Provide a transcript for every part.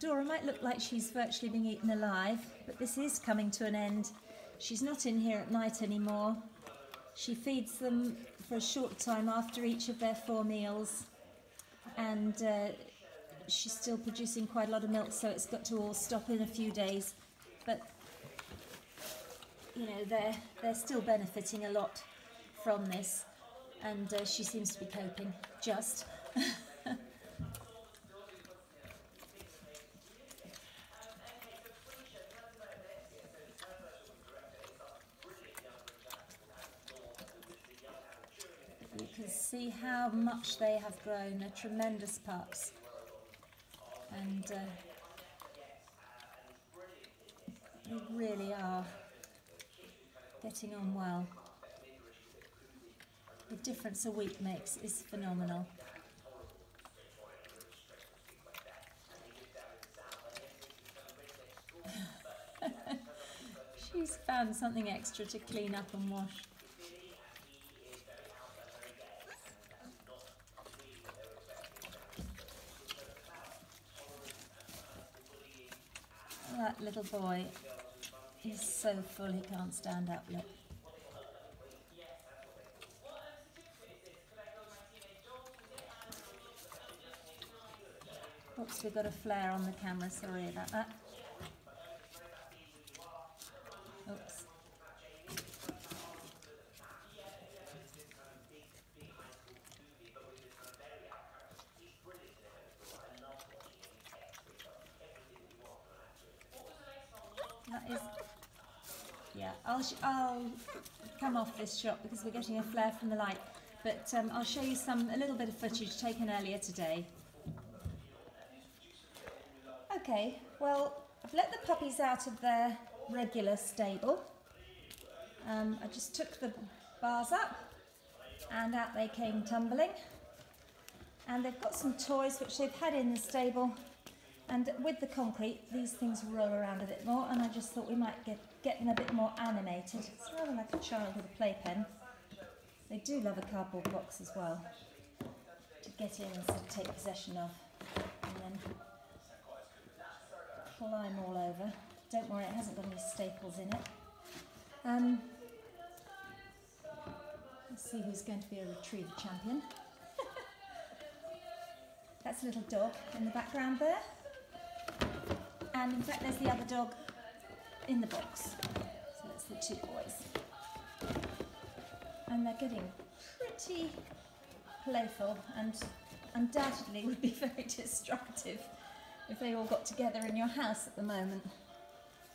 Dora might look like she's virtually being eaten alive, but this is coming to an end. She's not in here at night anymore. She feeds them for a short time after each of their 4 meals, and she's still producing quite a lot of milk, so it's got to all stop in a few days. But you know, they're still benefiting a lot from this, and she seems to be coping just. You can see how much they have grown, they're tremendous pups. And they really are getting on well. The difference a week makes is phenomenal. She's found something extra to clean up and wash. That little boy is so full he can't stand up, look. Oops, we've got a flare on the camera, sorry about that. Oops. That is, yeah, I'll come off this shot because we're getting a flare from the light, but I'll show you a little bit of footage taken earlier today. Okay, well, I've let the puppies out of their regular stable. I just took the bars up and out they came tumbling, and they've got some toys which they've had in the stable, and with the concrete these things roll around a bit more, and I just thought we might get them a bit more animated. It's rather like a child with a playpen. They do love a cardboard box as well to get in and sort of take possession of and then climb all over. Don't worry, it hasn't got any staples in it. Let's see who's going to be a retriever champion. That's a little dog in the background there. And in fact, there's the other dog in the box. So that's the 2 boys. And they're getting pretty playful and undoubtedly would be very destructive if they all got together in your house at the moment,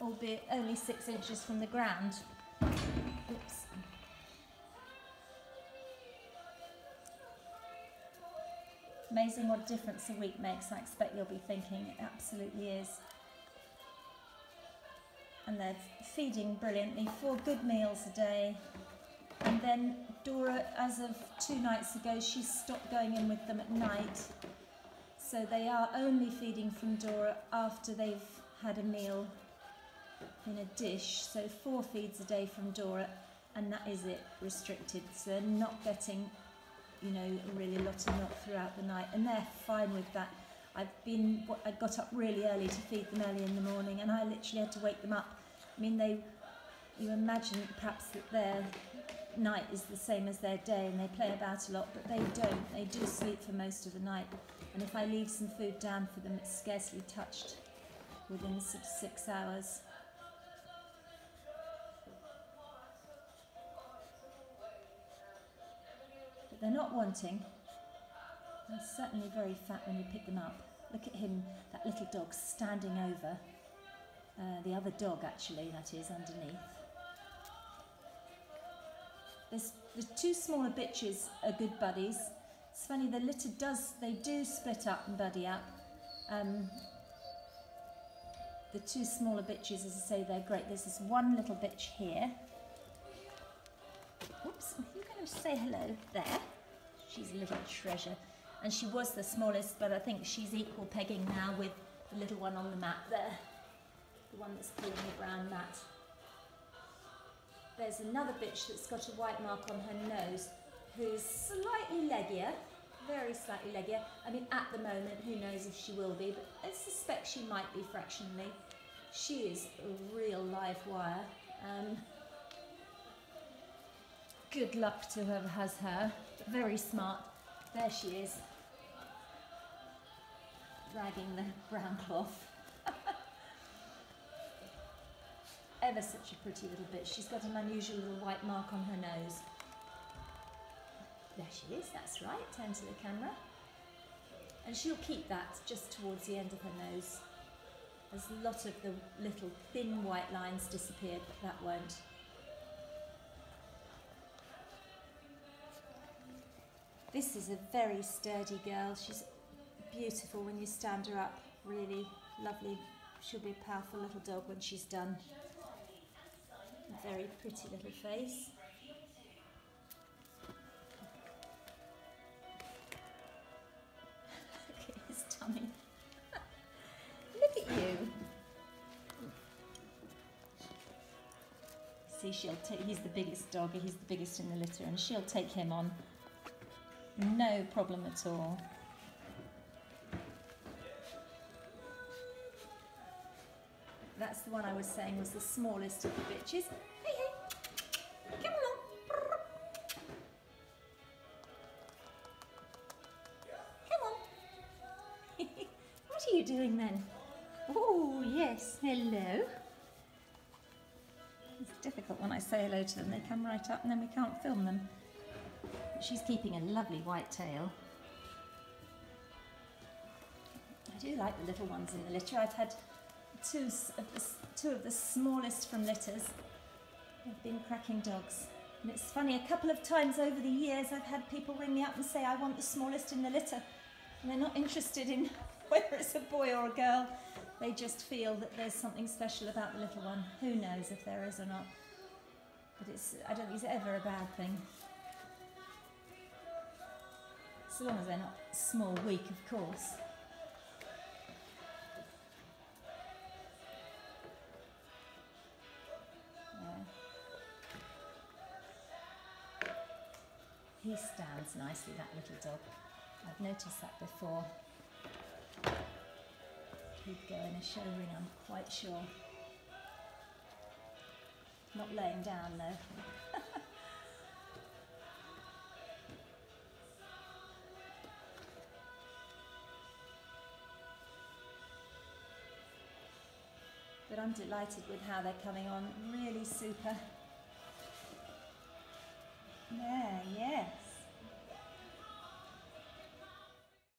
albeit only 6 inches from the ground. Oops. Amazing what a difference a week makes, I expect you'll be thinking. It absolutely is. And they're feeding brilliantly, 4 good meals a day. And then Dora, as of 2 nights ago, she stopped going in with them at night. So they are only feeding from Dora after they've had a meal in a dish. So 4 feeds a day from Dora, and that is it, restricted. So they're not getting, you know, really a lot of milk throughout the night, and they're fine with that. I got up really early to feed them early in the morning, and I literally had to wake them up. I mean, you imagine perhaps that their night is the same as their day, and they play about a lot, but they don't. They do sleep for most of the night, and if I leave some food down for them, it's scarcely touched within 6 hours. They're not wanting. They're certainly very fat when you pick them up. Look at him, that little dog standing over the other dog, actually, that is, underneath. The 2 smaller bitches are good buddies. It's funny, the litter they do split up and buddy up. The 2 smaller bitches, as I say, they're great. There's this one little bitch here. Oops, you're going to say hello there. She's a little treasure, and she was the smallest, but I think she's equal pegging now with the little one on the mat there, the one that's pulling the brown mat. There's another bitch that's got a white mark on her nose, who's slightly leggier, very slightly leggier. I mean, at the moment, who knows if she will be, but I suspect she might be fractionally. She is a real live wire. Good luck to whoever has her, but very smart. There she is, ragging the brown cloth. Ever such a pretty little bit. She's got an unusual little white mark on her nose. There she is, that's right, turn to the camera. And she'll keep that just towards the end of her nose. There's a lot of the little thin white lines disappeared, but that won't. This is a very sturdy girl. She's beautiful when you stand her up, really lovely. She'll be a powerful little dog when she's done. A very pretty little face. Look at his tummy. Look at you. See, she'll take, he's the biggest dog, he's the biggest in the litter, and she'll take him on. No problem at all. That's the one I was saying was the smallest of the bitches. Hey, hey, come along. Come on. What are you doing then? Oh, yes, hello. It's difficult when I say hello to them. They come right up and then we can't film them. She's keeping a lovely white tail. I do like the little ones in the litter. I've had two of the smallest from litters. They've been cracking dogs. And it's funny, a couple of times over the years I've had people ring me up and say, I want the smallest in the litter. And they're not interested in whether it's a boy or a girl. They just feel that there's something special about the little one. Who knows if there is or not. But it's, I don't think it's ever a bad thing. So long as they're not small, weak, of course. Yeah. He stands nicely, that little dog. I've noticed that before. He'd go in a show ring, I'm quite sure. Not laying down though. But I'm delighted with how they're coming on, really super.